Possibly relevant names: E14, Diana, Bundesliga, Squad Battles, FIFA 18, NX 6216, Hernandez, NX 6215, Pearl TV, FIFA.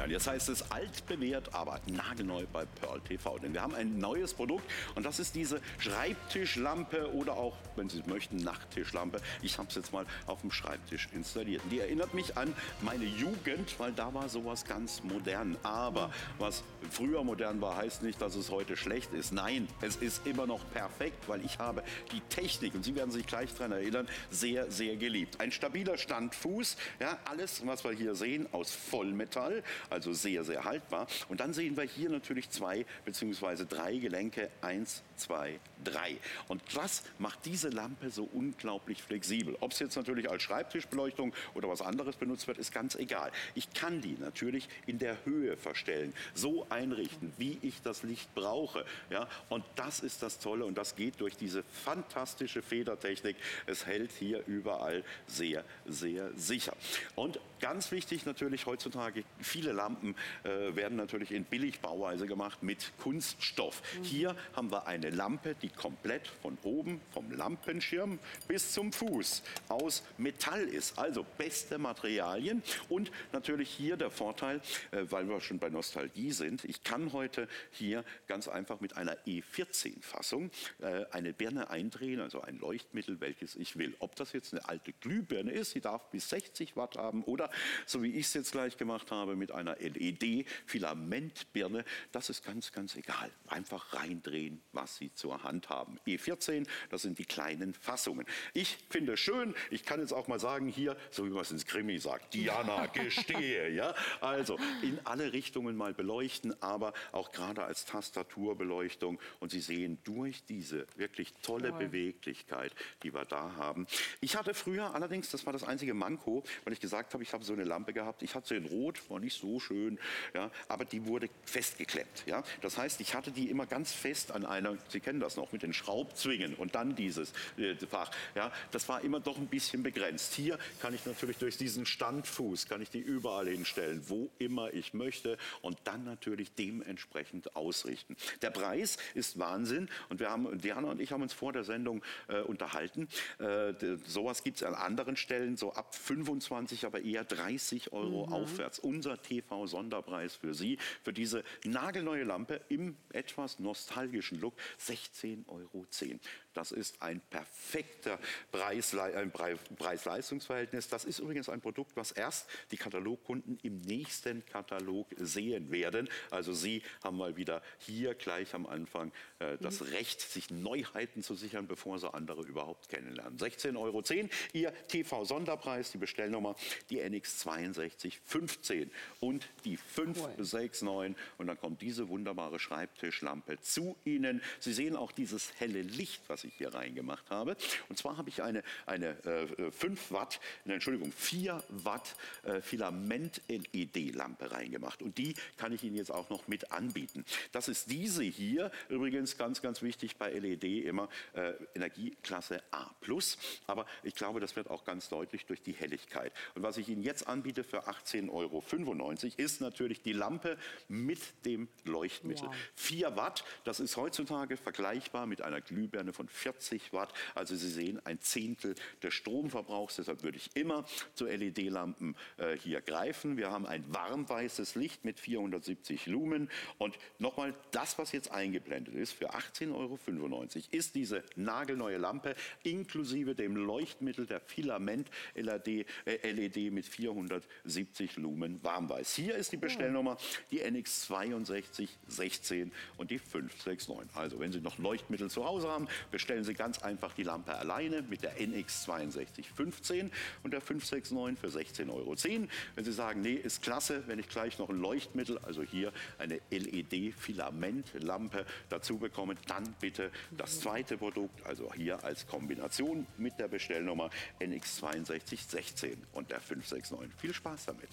Ja, und jetzt heißt es altbewährt, aber nagelneu bei Pearl TV. Denn wir haben ein neues Produkt und das ist diese Schreibtischlampe oder auch, wenn Sie es möchten, Nachttischlampe. Ich habe es jetzt mal auf dem Schreibtisch installiert. Die erinnert mich an meine Jugend, weil da war sowas ganz modern. Aber was früher modern war, heißt nicht, dass es heute schlecht ist. Nein, es ist immer noch perfekt, weil ich habe die Technik, und Sie werden sich gleich daran erinnern, sehr, sehr geliebt. Ein stabiler Standfuß, ja, alles, was wir hier sehen, aus Vollmetall, also sehr, sehr haltbar. Und dann sehen wir hier natürlich zwei bzw. drei Gelenke, 1, 2, 3. Und das macht diese Lampe so unglaublich flexibel. Ob es jetzt natürlich als Schreibtischbeleuchtung oder was anderes benutzt wird, ist ganz egal. Ich kann die natürlich in der Höhe verstellen, so einrichten, wie ich das Licht brauche. Ja, und das ist das Tolle und das geht durch diese fantastische Federtechnik. Es hält hier überall sehr, sehr sicher. Und ganz wichtig natürlich heutzutage, viele Lampen werden natürlich in Billigbauweise gemacht mit Kunststoff. Hier haben wir eine Lampe, die komplett von oben, vom Lampenschirm bis zum Fuß aus Metall ist. Also beste Materialien und natürlich hier der Vorteil, weil wir schon bei Nostalgie sind, ich kann heute hier ganz einfach mit einer E14-Fassung eine Birne eindrehen, also ein Leuchtmittel, welches ich will. Ob das jetzt eine alte Glühbirne ist, die darf bis 60 Watt haben oder, so wie ich es jetzt gleich gemacht habe, mit einer LED-Filamentbirne, das ist ganz, ganz egal. Einfach reindrehen, was Sie zur Hand haben. E14, das sind die kleinen Fassungen. Ich finde es schön, ich kann jetzt auch mal sagen hier, so wie man es ins Krimi sagt, Diana, gestehe. Ja? Also in alle Richtungen mal beleuchten, aber auch gerade als Tastaturbeleuchtung. Und Sie sehen durch diese wirklich tolle Beweglichkeit, die wir da haben. Ich hatte früher allerdings, das war das einzige Manko, weil ich gesagt habe, ich habe so eine Lampe gehabt. Ich hatte sie in Rot, war nicht so schön, ja, aber die wurde festgeklemmt. Ja? Das heißt, ich hatte die immer ganz fest an einer, Sie kennen das noch, mit den Schraubzwingen und dann dieses Fach. Ja? Das war immer doch ein bisschen begrenzt. Hier kann ich natürlich durch diesen Standfuß, kann ich die überall hinstellen, wo immer ich möchte und dann natürlich dementsprechend ausrichten. Der Preis ist Wahnsinn und wir haben, Diana und ich haben uns vor der Sendung unterhalten. Sowas gibt es an anderen Stellen, so ab 25, aber eher 30 € aufwärts. Unser TV-Sonderpreis für Sie, für diese nagelneue Lampe im etwas nostalgischen Look, 16,10 €. Das ist ein perfekter Preis-Leistungs-Verhältnis. Das ist übrigens ein Produkt, was erst die Katalogkunden im nächsten Katalog sehen werden. Also Sie haben mal wieder hier gleich am Anfang das Recht, sich Neuheiten zu sichern, bevor Sie andere überhaupt kennenlernen. 16,10 €, Ihr TV-Sonderpreis, die Bestellnummer, die NX 6215 und die 569. Und dann kommt diese wunderbare Schreibtischlampe zu Ihnen. Sie sehen auch dieses helle Licht, was ich hier reingemacht habe. Und zwar habe ich eine 4 Watt Filament-LED-Lampe reingemacht. Und die kann ich Ihnen jetzt auch noch mit anbieten. Das ist diese hier, übrigens ganz, ganz wichtig bei LED immer, Energieklasse A+. Aber ich glaube, das wird auch ganz deutlich durch die Helligkeit. Und was ich Ihnen jetzt anbiete für 18,95 € ist natürlich die Lampe mit dem Leuchtmittel. Wow. 4 Watt, das ist heutzutage vergleichbar mit einer Glühbirne von 40 Watt. Also Sie sehen, ein Zehntel des Stromverbrauchs. Deshalb würde ich immer zu LED-Lampen hier greifen. Wir haben ein warmweißes Licht mit 470 Lumen. Und nochmal, das, was jetzt eingeblendet ist, für 18,95 € ist diese nagelneue Lampe inklusive dem Leuchtmittel der Filament-LED mit 470 Lumen warmweiß. Hier ist die Bestellnummer, die NX 6216 und die 569. Also wenn Sie noch Leuchtmittel zu Hause haben, bestellen Sie ganz einfach die Lampe alleine mit der NX 6215 und der 569 für 16,10 €. Wenn Sie sagen, nee, ist klasse, wenn ich gleich noch ein Leuchtmittel, also hier eine LED-Filamentlampe dazu bekomme, dann bitte das zweite Produkt, also hier als Kombination mit der Bestellnummer NX 6216 und der 569. Viel Spaß damit.